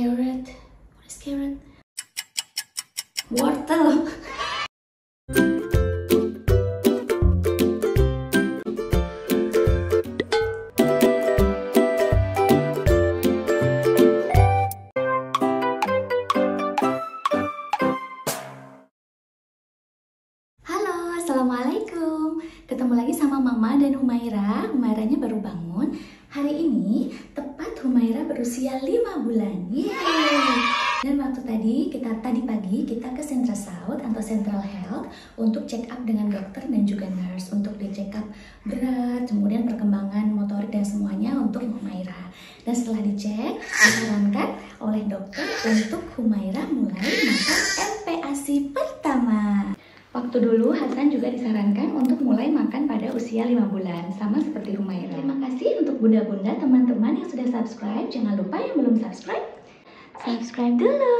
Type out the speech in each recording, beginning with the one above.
Carrot, what is carrot? Wortel. Halo, assalamualaikum. Ketemu lagi sama Mama dan Humaira. Humairanya baru bangun. Hari ini tepat Humaira berusia 5 bulan. Yeay! Dan waktu tadi pagi kita ke Central South atau Central Health untuk check up dengan dokter dan juga nurse untuk di check up berat, kemudian perkembangan motorik dan semuanya untuk Humaira. Dan setelah dicek, disarankan oleh dokter untuk Humaira mulai makan MPASI pertama. Waktu dulu Hasan juga disarankan untuk mulai makan pada usia 5 bulan, sama seperti Humaira. Bunda-bunda, teman-teman yang sudah subscribe, jangan lupa yang belum subscribe dulu.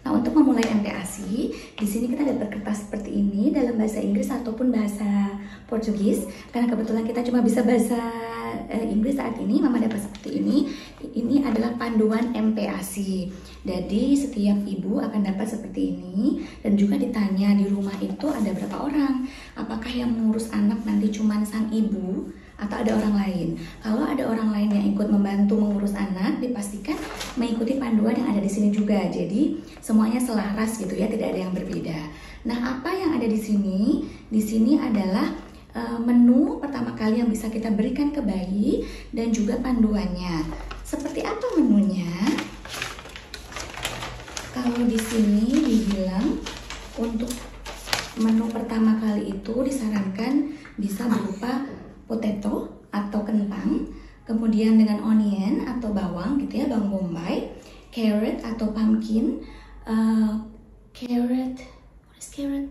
Nah, untuk memulai MPASI, di sini kita dapat kertas seperti ini dalam bahasa Inggris ataupun bahasa Portugis. Karena kebetulan kita cuma bisa bahasa Inggris saat ini, Mama dapat seperti ini. Ini adalah panduan MPASI. Jadi, setiap ibu akan dapat seperti ini. Dan juga ditanya di rumah itu ada berapa orang. Apakah yang mengurus anak nanti cuma sang ibu? Atau ada orang lain. Kalau ada orang lain yang ikut membantu mengurus anak, dipastikan mengikuti panduan yang ada di sini juga. Jadi semuanya selaras gitu ya, tidak ada yang berbeda. Nah, apa yang ada di sini? Di sini adalah menu pertama kali yang bisa kita berikan ke bayi dan juga panduannya. Seperti apa menunya? Kalau di sini dibilang untuk menu pertama kali itu disarankan bisa berupa potato atau kentang, kemudian dengan onion atau bawang gitu ya, bawang bombay, carrot atau pumpkin, carrot, what is carrot?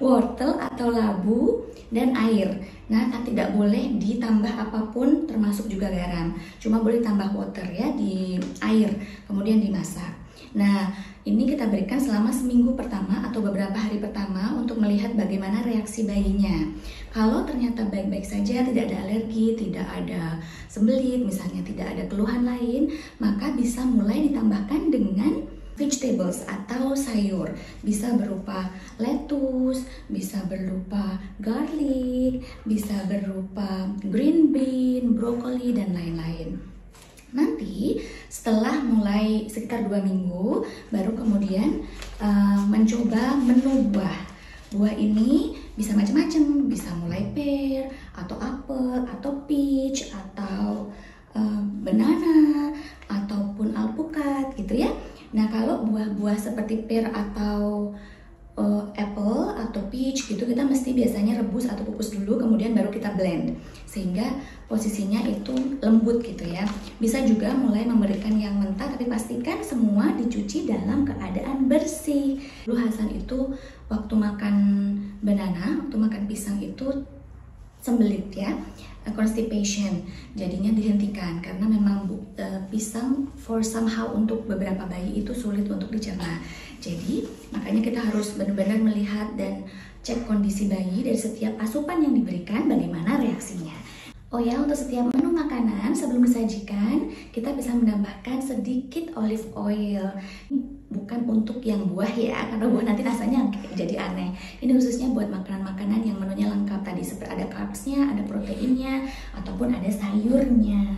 wortel atau labu, dan air. Nah, tidak boleh ditambah apapun termasuk juga garam, cuma boleh tambah water ya di air, kemudian dimasak. Nah, ini kita berikan selama seminggu pertama atau beberapa hari pertama untuk melihat bagaimana reaksi bayinya. Kalau ternyata baik-baik saja, tidak ada alergi, tidak ada sembelit, misalnya tidak ada keluhan lain, maka bisa mulai ditambahkan dengan vegetables atau sayur. Bisa berupa lettuce, bisa berupa garlic, bisa berupa green bean, brokoli, dan lain-lain. Nanti setelah mulai sekitar 2 minggu baru kemudian mencoba menu buah ini bisa macam-macam, bisa mulai pear atau apel atau peach atau banana ataupun alpukat gitu ya. Nah, kalau buah-buah seperti pear atau apple atau peach gitu kita mesti biasanya rebus atau kukus dulu, kemudian baru kita blend sehingga posisinya itu lembut gitu ya. Bisa juga mulai memberikan yang mentah, tapi pastikan semua dicuci dalam keadaan bersih. Bu Hasan itu waktu makan banana, waktu makan pisang itu sembelit ya, constipation, jadinya dihentikan karena memang pisang somehow untuk beberapa bayi itu sulit untuk dicerna. Jadi makanya kita harus benar-benar melihat dan cek kondisi bayi dari setiap asupan yang diberikan bagaimana reaksinya. Oh ya, untuk setiap menu makanan sebelum disajikan kita bisa menambahkan sedikit olive oil. Bukan untuk yang buah ya, karena buah nanti rasanya jadi aneh. Ini khususnya buat makanan-makanan yang menunya lengkap tadi, seperti ada carbsnya, ada proteinnya, ataupun ada sayurnya.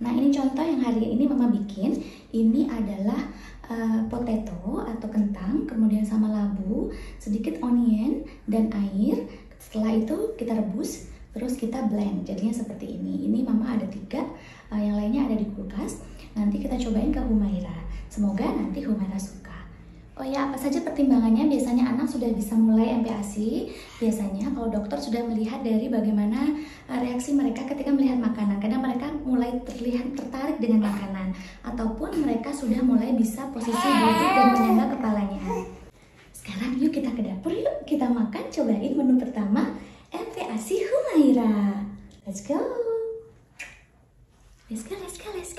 Nah, ini contoh yang hari ini Mama bikin. Ini adalah potato atau kentang, kemudian sama labu, sedikit onion dan air. Setelah itu kita rebus, terus kita blend. Jadinya seperti ini. Ini Mama ada 3, yang lainnya ada di kulkas. Nanti kita cobain ke Humaira. Semoga nanti Humaira suka. Oh ya, apa saja pertimbangannya? Biasanya anak sudah bisa mulai MPASI. Biasanya kalau dokter sudah melihat dari bagaimana reaksi mereka ketika melihat makanan. Kadang mereka mulai terlihat tertarik dengan makanan. Ataupun mereka sudah mulai bisa posisi duduk dan menyangga kepalanya. Sekarang yuk kita ke dapur yuk. Kita makan, cobain menu pertama MPASI Humaira. Let's go. Let's go, let's go, let's go.